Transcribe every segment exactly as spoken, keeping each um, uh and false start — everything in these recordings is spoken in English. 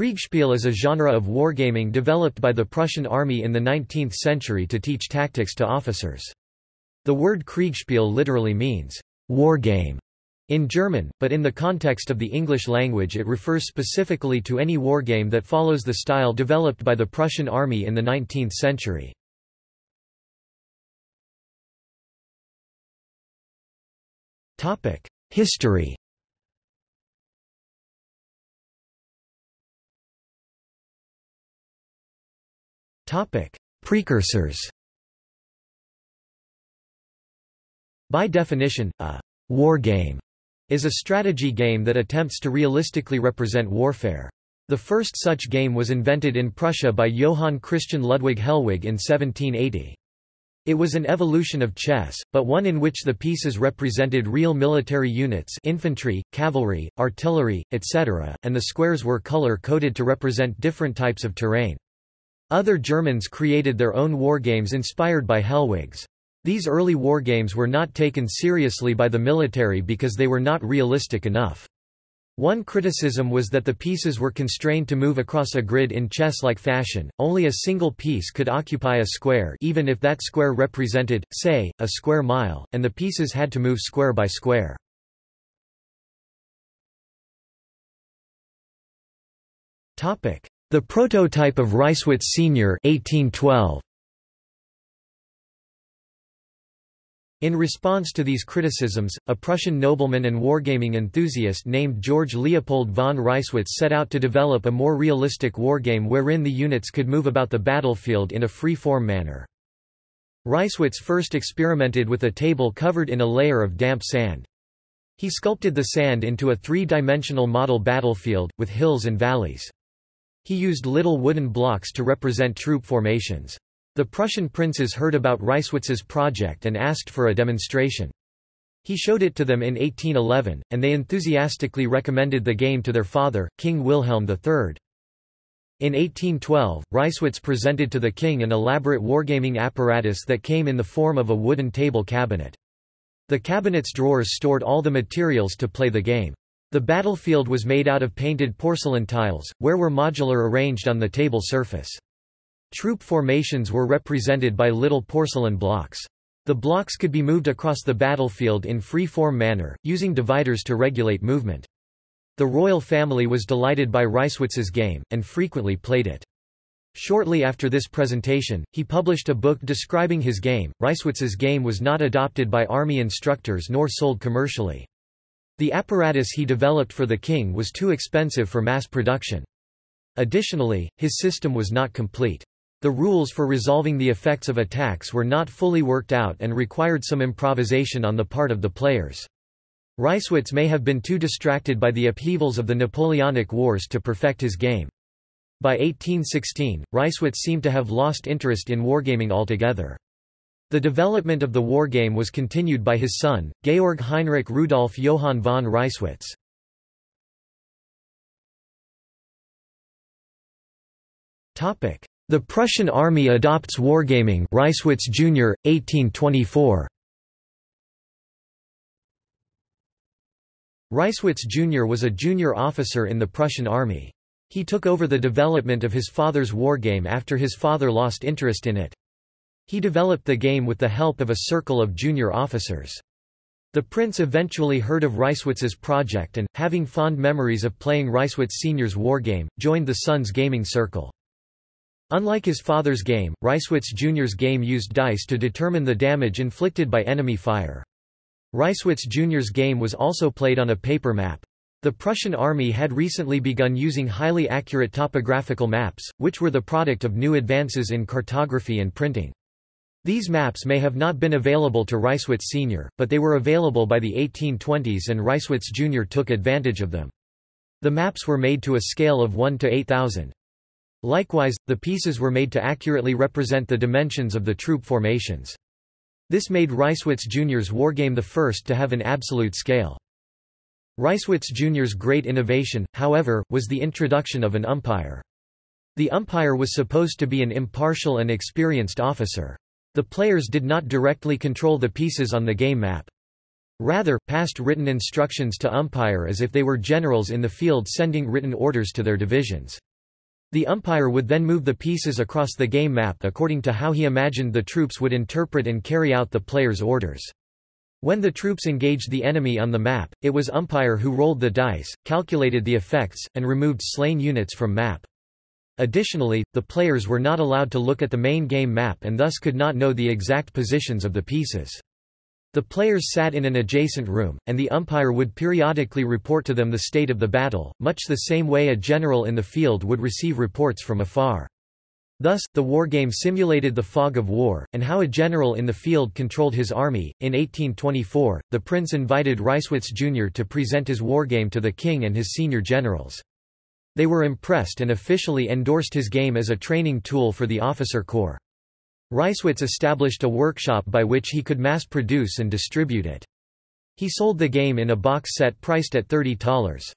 Kriegspiel is a genre of wargaming developed by the Prussian army in the nineteenth century to teach tactics to officers. The word Kriegspiel literally means wargame in German, but in the context of the English language it refers specifically to any wargame that follows the style developed by the Prussian army in the nineteenth century. History. Precursors. By definition, a wargame is a strategy game that attempts to realistically represent warfare. The first such game was invented in Prussia by Johann Christian Ludwig Hellwig in seventeen eighty. It was an evolution of chess, but one in which the pieces represented real military units, infantry, cavalry, artillery, et cetera, and the squares were color-coded to represent different types of terrain. Other Germans created their own wargames inspired by Hellwig's. These early wargames were not taken seriously by the military because they were not realistic enough. One criticism was that the pieces were constrained to move across a grid in chess-like fashion. Only a single piece could occupy a square, even if that square represented, say, a square mile, and the pieces had to move square by square. The prototype of Ryswit Senior eighteen twelve. In response to these criticisms, a Prussian nobleman and wargaming enthusiast named Georg Leopold von Ryswitz set out to develop a more realistic wargame wherein the units could move about the battlefield in a free-form manner. Ryswitz first experimented with a table covered in a layer of damp sand. He sculpted the sand into a three-dimensional model battlefield, with hills and valleys. He used little wooden blocks to represent troop formations. The Prussian princes heard about Ryswitz's project and asked for a demonstration. He showed it to them in eighteen eleven, and they enthusiastically recommended the game to their father, King Wilhelm the Third. In eighteen twelve, Ryswitz presented to the king an elaborate wargaming apparatus that came in the form of a wooden table cabinet. The cabinet's drawers stored all the materials to play the game. The battlefield was made out of painted porcelain tiles, where were modular arranged on the table surface. Troop formations were represented by little porcelain blocks. The blocks could be moved across the battlefield in free-form manner, using dividers to regulate movement. The royal family was delighted by Ryswitz's game, and frequently played it. Shortly after this presentation, he published a book describing his game. Ryswitz's game was not adopted by army instructors nor sold commercially. The apparatus he developed for the king was too expensive for mass production. Additionally, his system was not complete. The rules for resolving the effects of attacks were not fully worked out and required some improvisation on the part of the players. Ryswitz may have been too distracted by the upheavals of the Napoleonic Wars to perfect his game. By eighteen sixteen, Ryswitz seemed to have lost interest in wargaming altogether. The development of the wargame was continued by his son, Georg Heinrich Rudolf Johann von Ryswitz. The Prussian army adopts wargaming. Ryswitz Junior, eighteen twenty-four. Ryswitz Junior was a junior officer in the Prussian army. He took over the development of his father's wargame after his father lost interest in it. He developed the game with the help of a circle of junior officers. The prince eventually heard of Ryswitz's project and, having fond memories of playing Ryswitz Senior's wargame, joined the son's gaming circle. Unlike his father's game, Ryswitz Junior's game used dice to determine the damage inflicted by enemy fire. Ryswitz Junior's game was also played on a paper map. The Prussian army had recently begun using highly accurate topographical maps, which were the product of new advances in cartography and printing. These maps may have not been available to Ryswitz Senior, but they were available by the eighteen twenties and Ryswitz Junior took advantage of them. The maps were made to a scale of one to eight thousand. Likewise, the pieces were made to accurately represent the dimensions of the troop formations. This made Ryswitz Junior's wargame the first to have an absolute scale. Ryswitz Junior's great innovation, however, was the introduction of an umpire. The umpire was supposed to be an impartial and experienced officer. The players did not directly control the pieces on the game map. Rather, passed written instructions to umpire as if they were generals in the field sending written orders to their divisions. The umpire would then move the pieces across the game map according to how he imagined the troops would interpret and carry out the player's orders. When the troops engaged the enemy on the map, it was umpire who rolled the dice, calculated the effects, and removed slain units from map. Additionally, the players were not allowed to look at the main game map and thus could not know the exact positions of the pieces. The players sat in an adjacent room, and the umpire would periodically report to them the state of the battle, much the same way a general in the field would receive reports from afar. Thus, the wargame simulated the fog of war, and how a general in the field controlled his army. In eighteen twenty-four, the prince invited Rysewitz Junior to present his wargame to the king and his senior generals. They were impressed and officially endorsed his game as a training tool for the officer corps. Rysewitz established a workshop by which he could mass-produce and distribute it. He sold the game in a box set priced at thirty dollars.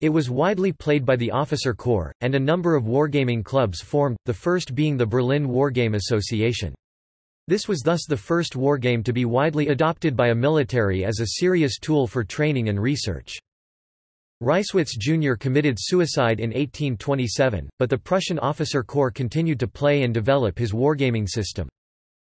It was widely played by the officer corps, and a number of wargaming clubs formed, the first being the Berlin Wargame Association. This was thus the first wargame to be widely adopted by a military as a serious tool for training and research. Rysewitz Junior committed suicide in eighteen twenty-seven, but the Prussian officer corps continued to play and develop his wargaming system.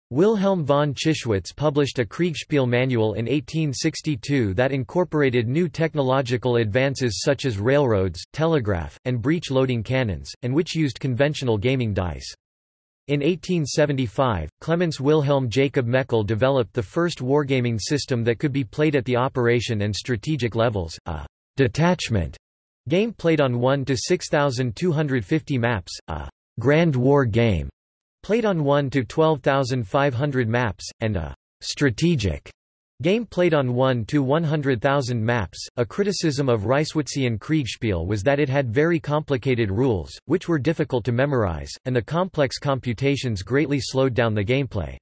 Wilhelm von Chischwitz published a Kriegsspiel manual in eighteen sixty-two that incorporated new technological advances such as railroads, telegraph, and breech-loading cannons, and which used conventional gaming dice. In eighteen seventy-five, Clemens Wilhelm Jacob Meckel developed the first wargaming system that could be played at the operation and strategic levels, a detachment game played on one to six thousand two hundred fifty maps, a grand war game played on one to twelve thousand five hundred maps, and a strategic game played on one to one hundred thousand maps. A criticism of Rysewitzian Kriegspiel was that it had very complicated rules, which were difficult to memorize, and the complex computations greatly slowed down the gameplay.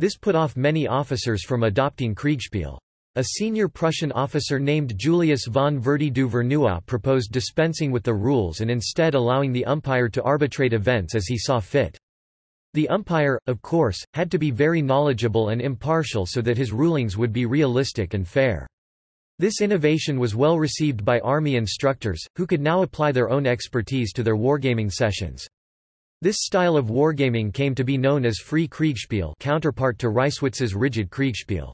This put off many officers from adopting Kriegspiel. A senior Prussian officer named Julius von Verdi du Vernois proposed dispensing with the rules and instead allowing the umpire to arbitrate events as he saw fit. The umpire, of course, had to be very knowledgeable and impartial so that his rulings would be realistic and fair. This innovation was well received by army instructors, who could now apply their own expertise to their wargaming sessions. This style of wargaming came to be known as Free Kriegspiel, counterpart to Rysewitz's rigid Kriegspiel.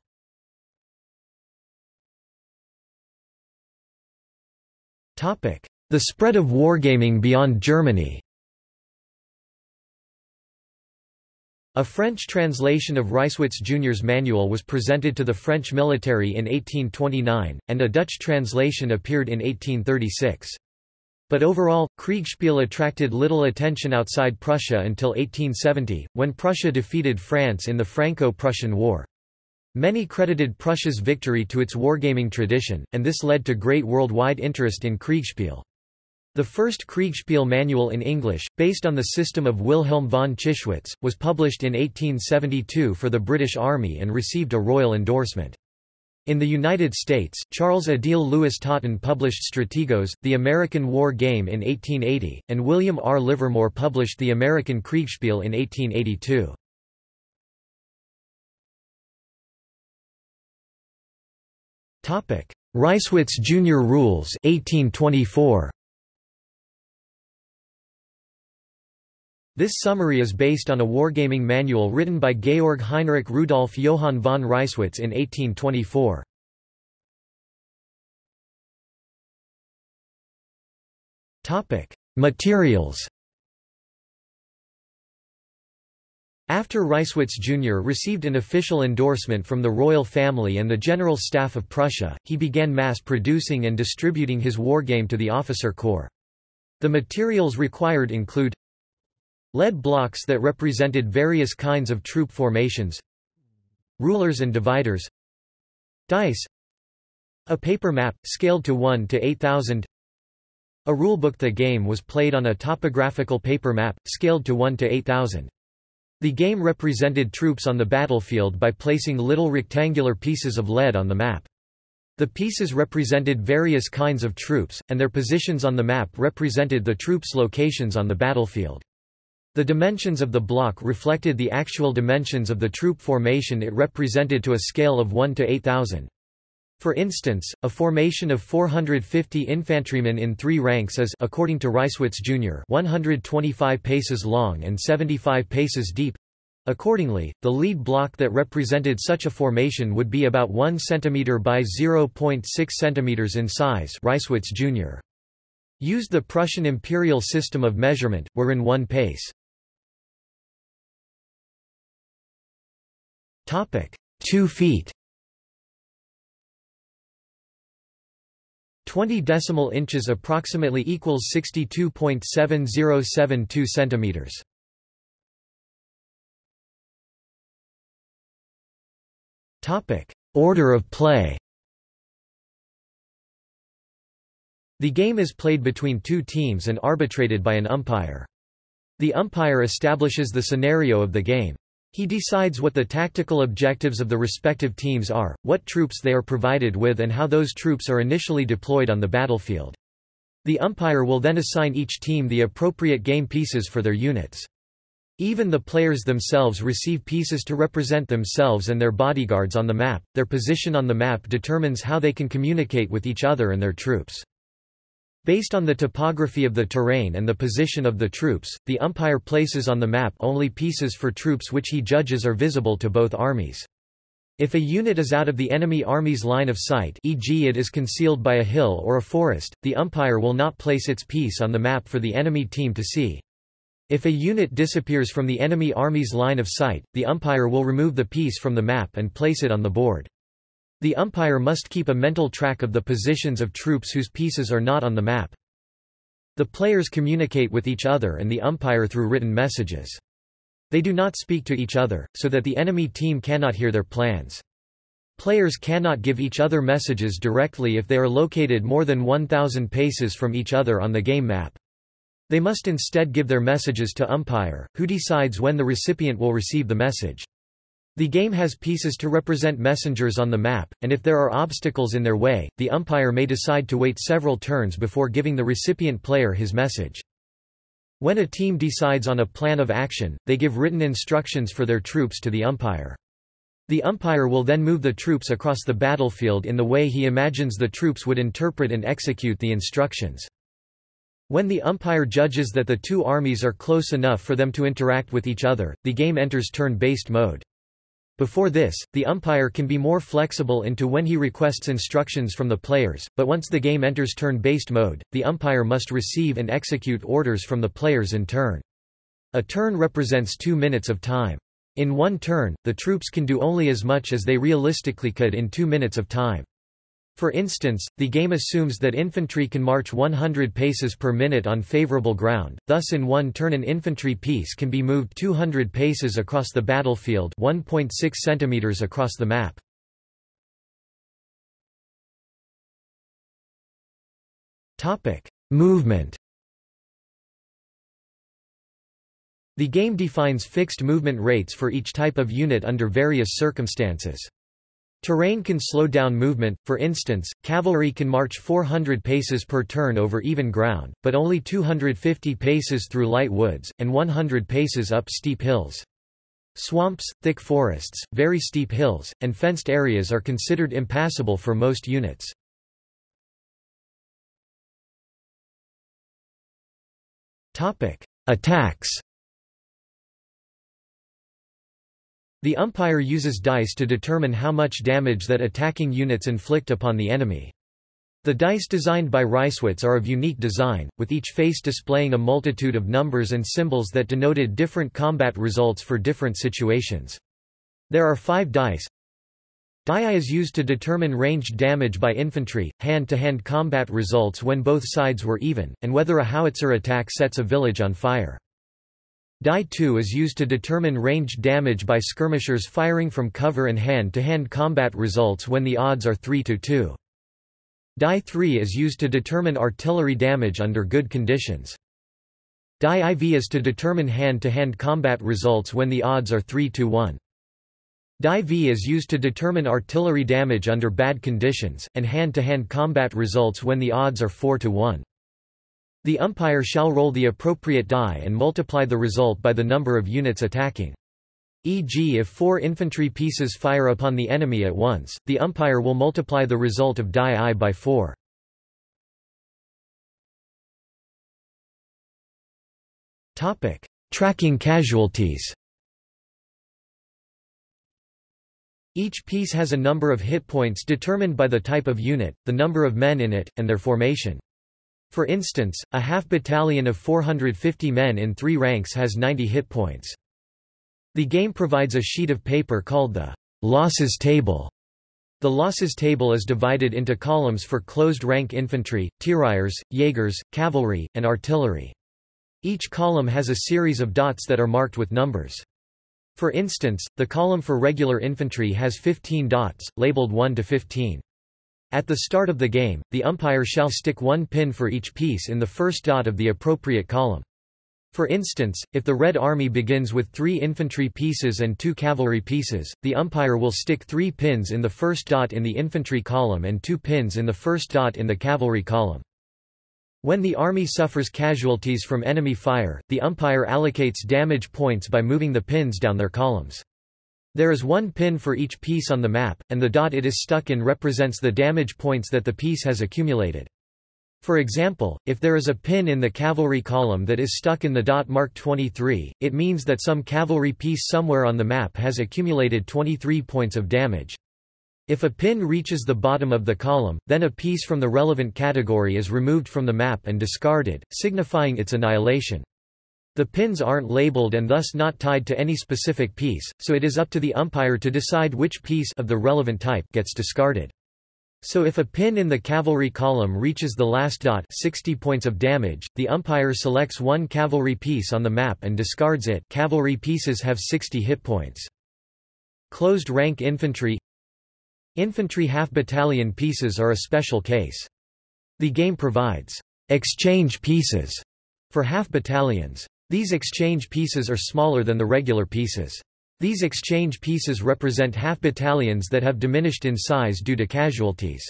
The spread of wargaming beyond Germany. A French translation of Rysewitz Junior's manual was presented to the French military in eighteen twenty-nine, and a Dutch translation appeared in eighteen thirty-six. But overall, Kriegspiel attracted little attention outside Prussia until eighteen seventy, when Prussia defeated France in the Franco-Prussian War. Many credited Prussia's victory to its wargaming tradition, and this led to great worldwide interest in Kriegspiel. The first Kriegspiel manual in English, based on the system of Wilhelm von Chischwitz, was published in eighteen seventy-two for the British Army and received a royal endorsement. In the United States, Charles Adele Lewis Totten published Strategos, the American War Game in eighteen eighty, and William R. Livermore published the American Kriegspiel in eighteen eighty-two. Rysewitz Junior Rules eighteen twenty-four. This summary is based on a wargaming manual written by Georg Heinrich Rudolf Johann von Rysewitz in eighteen twenty-four. Materials. After Rysewitz Junior received an official endorsement from the royal family and the General Staff of Prussia, he began mass-producing and distributing his wargame to the officer corps. The materials required include lead blocks that represented various kinds of troop formations, rulers and dividers, dice, a paper map, scaled to one to eight thousand, a rulebook. The game was played on a topographical paper map, scaled to one to eight thousand. The game represented troops on the battlefield by placing little rectangular pieces of lead on the map. The pieces represented various kinds of troops, and their positions on the map represented the troops' locations on the battlefield. The dimensions of the block reflected the actual dimensions of the troop formation it represented to a scale of one to eight thousand. For instance, a formation of four hundred fifty infantrymen in three ranks is, according to Reiswitz Junior, one hundred twenty-five paces long and seventy-five paces deep. Accordingly, the lead block that represented such a formation would be about one centimeter by zero point six centimeters in size. Reiswitz Junior used the Prussian imperial system of measurement, wherein one pace. Topic: two feet. twenty decimal inches approximately equals sixty-two point seven zero seven two centimeters. Topic: order of play. The game is played between two teams and arbitrated by an umpire. The umpire establishes the scenario of the game. He decides what the tactical objectives of the respective teams are, what troops they are provided with, and how those troops are initially deployed on the battlefield. The umpire will then assign each team the appropriate game pieces for their units. Even the players themselves receive pieces to represent themselves and their bodyguards on the map. Their position on the map determines how they can communicate with each other and their troops. Based on the topography of the terrain and the position of the troops, the umpire places on the map only pieces for troops which he judges are visible to both armies. If a unit is out of the enemy army's line of sight, for example it is concealed by a hill or a forest, the umpire will not place its piece on the map for the enemy team to see. If a unit disappears from the enemy army's line of sight, the umpire will remove the piece from the map and place it on the board. The umpire must keep a mental track of the positions of troops whose pieces are not on the map. The players communicate with each other and the umpire through written messages. They do not speak to each other, so that the enemy team cannot hear their plans. Players cannot give each other messages directly if they are located more than one thousand paces from each other on the game map. They must instead give their messages to umpire, who decides when the recipient will receive the message. The game has pieces to represent messengers on the map, and if there are obstacles in their way, the umpire may decide to wait several turns before giving the recipient player his message. When a team decides on a plan of action, they give written instructions for their troops to the umpire. The umpire will then move the troops across the battlefield in the way he imagines the troops would interpret and execute the instructions. When the umpire judges that the two armies are close enough for them to interact with each other, the game enters turn-based mode. Before this, the umpire can be more flexible into when he requests instructions from the players, but once the game enters turn-based mode, the umpire must receive and execute orders from the players in turn. A turn represents two minutes of time. In one turn, the troops can do only as much as they realistically could in two minutes of time. For instance, the game assumes that infantry can march one hundred paces per minute on favorable ground, thus in one turn an infantry piece can be moved two hundred paces across the battlefield, one point six centimeters across the map. Movement. The game defines fixed movement rates for each type of unit under various circumstances. Terrain can slow down movement, for instance, cavalry can march four hundred paces per turn over even ground, but only two hundred fifty paces through light woods, and one hundred paces up steep hills. Swamps, thick forests, very steep hills, and fenced areas are considered impassable for most units. Attacks. The umpire uses dice to determine how much damage that attacking units inflict upon the enemy. The dice designed by Reiswitz are of unique design, with each face displaying a multitude of numbers and symbols that denoted different combat results for different situations. There are five dice. Die is used to determine ranged damage by infantry, hand-to-hand combat results when both sides were even, and whether a howitzer attack sets a village on fire. Die two is used to determine ranged damage by skirmishers firing from cover and hand-to-hand combat results when the odds are three to two. Die three is used to determine artillery damage under good conditions. Die four is to determine hand-to-hand combat results when the odds are three to one. Die five is used to determine artillery damage under bad conditions, and hand-to-hand combat results when the odds are four to one. The umpire shall roll the appropriate die and multiply the result by the number of units attacking. for example if four infantry pieces fire upon the enemy at once, the umpire will multiply the result of die I by four. Tracking casualties. Each piece has a number of hit points determined by the type of unit, the number of men in it, and their formation. For instance, a half battalion of four hundred fifty men in three ranks has ninety hit points. The game provides a sheet of paper called the losses table. The losses table is divided into columns for closed-rank infantry, tirailleurs, jaegers, cavalry, and artillery. Each column has a series of dots that are marked with numbers. For instance, the column for regular infantry has fifteen dots, labeled one to fifteen. At the start of the game, the umpire shall stick one pin for each piece in the first dot of the appropriate column. For instance, if the Red Army begins with three infantry pieces and two cavalry pieces, the umpire will stick three pins in the first dot in the infantry column and two pins in the first dot in the cavalry column. When the army suffers casualties from enemy fire, the umpire allocates damage points by moving the pins down their columns. There is one pin for each piece on the map, and the dot it is stuck in represents the damage points that the piece has accumulated. For example, if there is a pin in the cavalry column that is stuck in the dot marked twenty-three, it means that some cavalry piece somewhere on the map has accumulated twenty-three points of damage. If a pin reaches the bottom of the column, then a piece from the relevant category is removed from the map and discarded, signifying its annihilation. The pins aren't labeled and thus not tied to any specific piece, so it is up to the umpire to decide which piece of the relevant type gets discarded. So if a pin in the cavalry column reaches the last dot, sixty points of damage, the umpire selects one cavalry piece on the map and discards it. Cavalry pieces have sixty hit points. Closed rank infantry. Infantry half-battalion pieces are a special case. The game provides exchange pieces for half-battalions. These exchange pieces are smaller than the regular pieces. These exchange pieces represent half-battalions that have diminished in size due to casualties.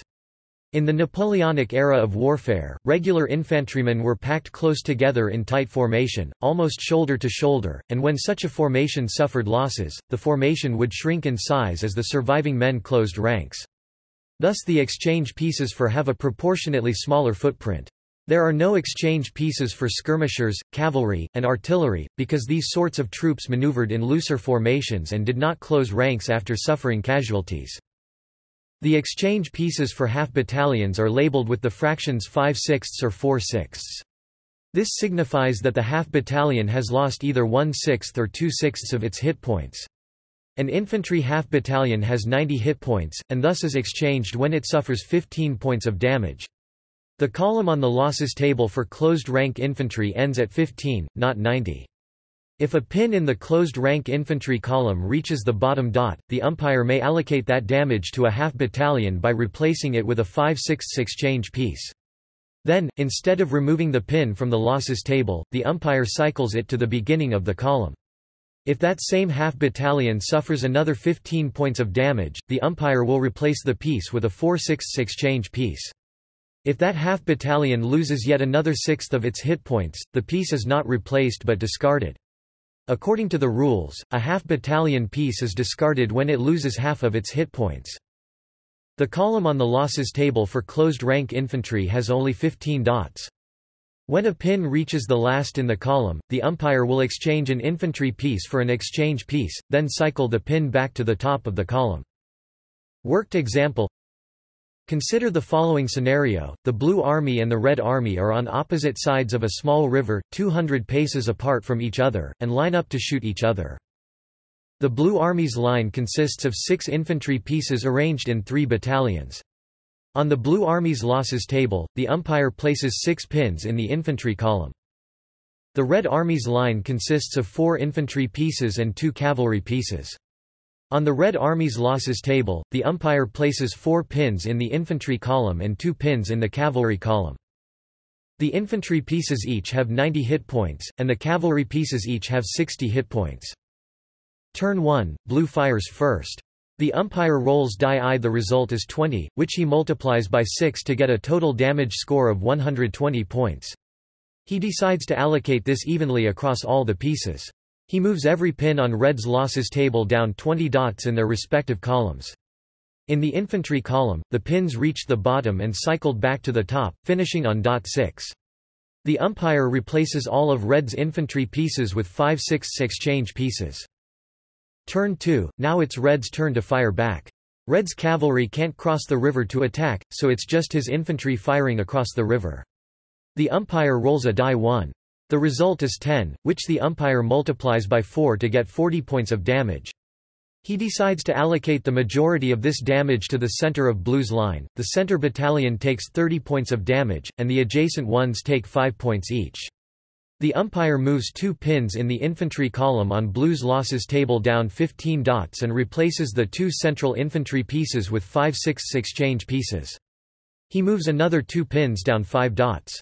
In the Napoleonic era of warfare, regular infantrymen were packed close together in tight formation, almost shoulder to shoulder, and when such a formation suffered losses, the formation would shrink in size as the surviving men closed ranks. Thus the exchange pieces for have a proportionately smaller footprint. There are no exchange pieces for skirmishers, cavalry, and artillery, because these sorts of troops maneuvered in looser formations and did not close ranks after suffering casualties. The exchange pieces for half-battalions are labeled with the fractions five sixths or four sixths. This signifies that the half-battalion has lost either one sixth or two sixths of its hit points. An infantry half-battalion has ninety hit points, and thus is exchanged when it suffers fifteen points of damage. The column on the losses table for closed-rank infantry ends at fifteen, not ninety. If a pin in the closed-rank infantry column reaches the bottom dot, the umpire may allocate that damage to a half-battalion by replacing it with a five sixths exchange piece. Then, instead of removing the pin from the losses table, the umpire cycles it to the beginning of the column. If that same half-battalion suffers another fifteen points of damage, the umpire will replace the piece with a four sixths exchange piece. If that half-battalion loses yet another sixth of its hit points, the piece is not replaced but discarded. According to the rules, a half-battalion piece is discarded when it loses half of its hit points. The column on the losses table for closed-rank infantry has only fifteen dots. When a pin reaches the last in the column, the umpire will exchange an infantry piece for an exchange piece, then cycle the pin back to the top of the column. Worked example. Consider the following scenario. The Blue Army and the Red Army are on opposite sides of a small river, two hundred paces apart from each other, and line up to shoot each other. The Blue Army's line consists of six infantry pieces arranged in three battalions. On the Blue Army's losses table, the umpire places six pins in the infantry column. The Red Army's line consists of four infantry pieces and two cavalry pieces. On the Red Army's losses table, the umpire places four pins in the infantry column and two pins in the cavalry column. The infantry pieces each have ninety hit points, and the cavalry pieces each have sixty hit points. Turn one, Blue fires first. The umpire rolls die I. The result is twenty, which he multiplies by six to get a total damage score of one hundred twenty points. He decides to allocate this evenly across all the pieces. He moves every pin on Red's losses table down twenty dots in their respective columns. In the infantry column, the pins reached the bottom and cycled back to the top, finishing on dot six. The umpire replaces all of Red's infantry pieces with five sixths exchange pieces. Turn two, now it's Red's turn to fire back. Red's cavalry can't cross the river to attack, so it's just his infantry firing across the river. The umpire rolls a die one. The result is ten, which the umpire multiplies by four to get forty points of damage. He decides to allocate the majority of this damage to the center of Blue's line. The center battalion takes thirty points of damage, and the adjacent ones take five points each. The umpire moves two pins in the infantry column on Blue's losses table down fifteen dots and replaces the two central infantry pieces with five sixths exchange pieces. He moves another two pins down five dots.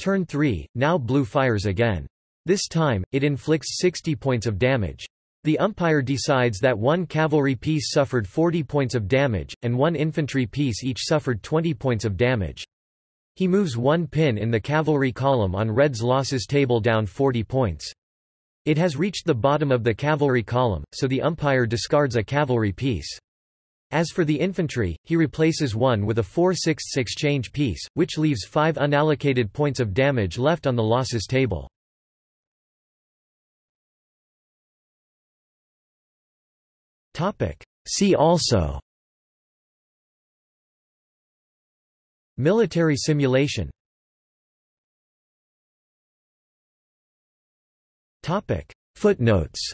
Turn three, now Blue fires again. This time, it inflicts sixty points of damage. The umpire decides that one cavalry piece suffered forty points of damage, and one infantry piece each suffered twenty points of damage. He moves one pin in the cavalry column on Red's losses table down forty points. It has reached the bottom of the cavalry column, so the umpire discards a cavalry piece. As for the infantry, he replaces one with a four sixths exchange piece, which leaves five unallocated points of damage left on the losses table. See also: Military simulation. Topic: Footnotes.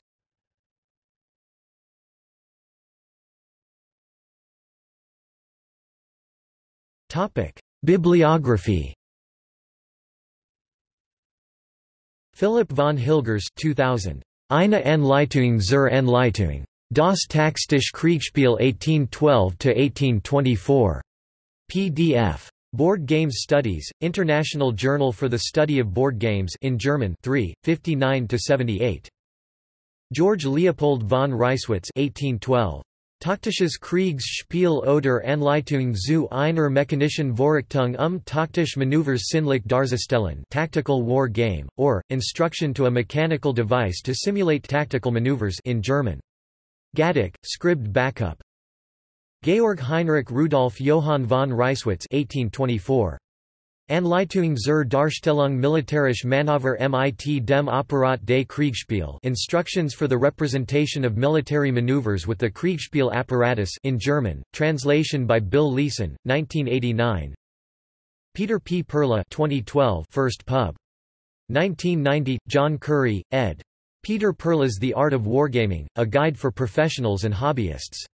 Topic: Bibliography. Philipp von Hilgers, two thousand. Eine Anleitung zur Anleitung. Das Taktische Kriegsspiel eighteen twelve to eighteen twenty-four. P D F. Board Games Studies, International Journal for the Study of Board Games in German, three, fifty-nine to seventy-eight. George Leopold von Reiswitz, eighteen twelve. Taktisches Kriegsspiel oder Anleitung zu einer mechanischen Vorrichtung um taktische Manöver sinnlich darzustellen. Tactical War Game, or Instruction to a Mechanical Device to Simulate Tactical Maneuvers in German. Gaddick, Scribd Backup. Georg Heinrich Rudolf Johann von Reiswitz, eighteen twenty-four. Anleitung zur Darstellung militärisch Manöver mit dem Apparat des Kriegsspiel. Instructions for the Representation of Military Maneuvers with the Kriegsspiel Apparatus in German. Translation by Bill Leeson, nineteen eighty-nine. Peter P. Perla, twenty twelve, First Pub. nineteen ninety. John Curry, ed. Peter Perla's The Art of Wargaming: A Guide for Professionals and Hobbyists.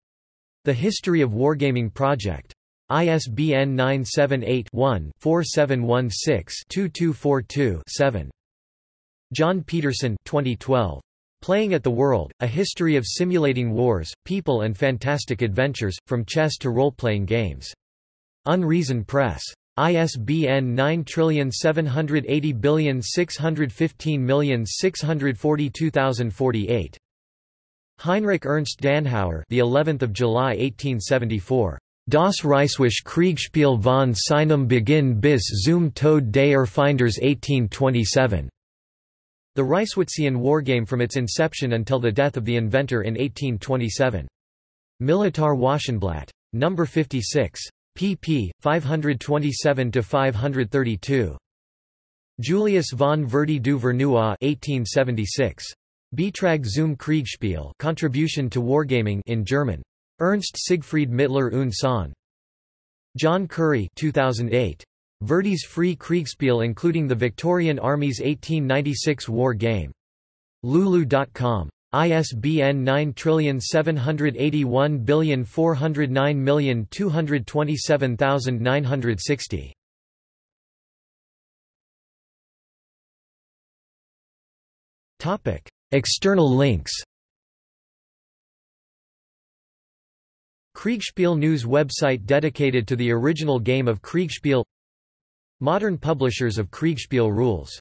The History of Wargaming Project. I S B N nine seven eight, one, four seven one six, two two four two, seven. John Peterson, twenty twelve. Playing at the World, A History of Simulating Wars, People and Fantastic Adventures, From Chess to Role-Playing Games. Unreason Press. I S B N nine seven eight zero six one five six four two zero four eight. Heinrich Ernst Danhauer, the eleventh of July eighteen seventy-four. Das Reiswische Kriegsspiel von seinem Beginn bis zum Tod des Erfinders eighteen twenty-seven. The Reiswitzian Wargame from its inception until the death of the inventor in eighteen twenty-seven. Militar Wochenblatt. Number fifty-six. Pp. five twenty-seven to five thirty-two. Julius von Verdi du Vernois, eighteen seventy-six. Beitrag zum Kriegsspiel, Contribution to Wargaming in German. Ernst Siegfried Mittler und Sohn. John Curry, two thousand eight. Verdi's Free Kriegsspiel including the Victorian Army's eighteen ninety-six War Game. Lulu dot com. I S B N nine seven eight one four oh nine two two seven nine six zero. Topic: External links. Kriegspiel News website dedicated to the original game of Kriegspiel. Modern publishers of Kriegspiel rules.